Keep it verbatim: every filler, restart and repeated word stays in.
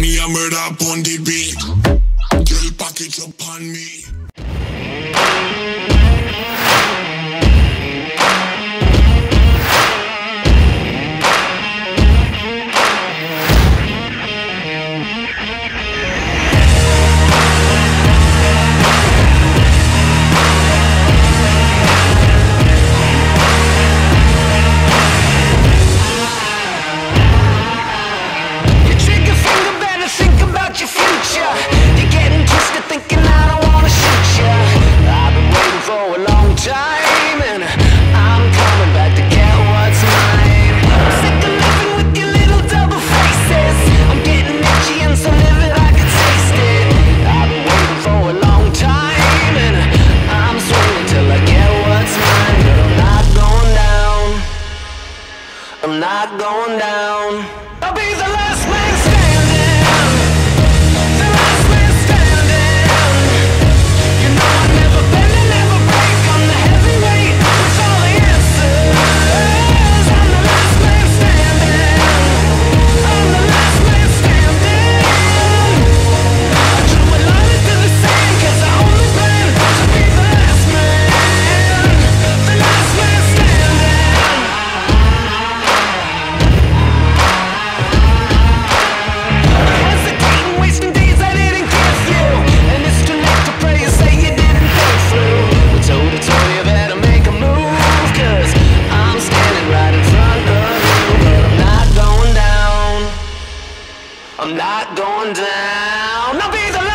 Me a murder on the beat. Girl, package up on me. I'm not going down. I'll be the last man standing. The last man standing. You know I never bend and never break. I'm the heavyweight. That's all the answer is. I'm the last man standing. I'm the last man standing. I drew a line into the sand, cause I only plan to be the last man. The last man standing. I'm not going down. I'll be the